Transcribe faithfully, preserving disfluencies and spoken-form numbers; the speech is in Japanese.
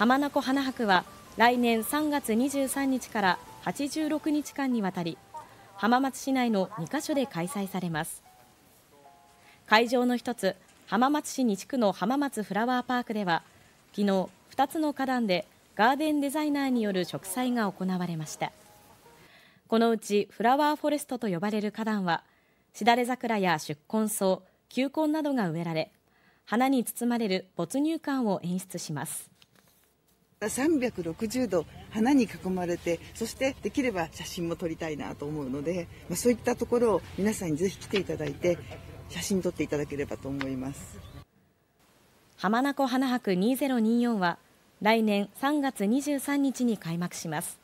浜名湖花博は来年さんがつにじゅうさんにちからはちじゅうろくにちかんにわたり、浜松市内のにかしょで開催されます。会場の一つ、浜松市西区の浜松フラワーパークでは、昨日、ふたつの花壇でガーデンデザイナーによる植栽が行われました。このうちフラワーフォレストと呼ばれる花壇は、しだれ桜や宿根草、球根などが植えられ、花に包まれる没入感を演出します。さんびゃくろくじゅうど花に囲まれて、そしてできれば写真も撮りたいなと思うので、そういったところを皆さんにぜひ来ていただいて、写真撮っていただければと思います。浜名湖花博にせんにじゅうよんは来年さんがつにじゅうさんにちに開幕します。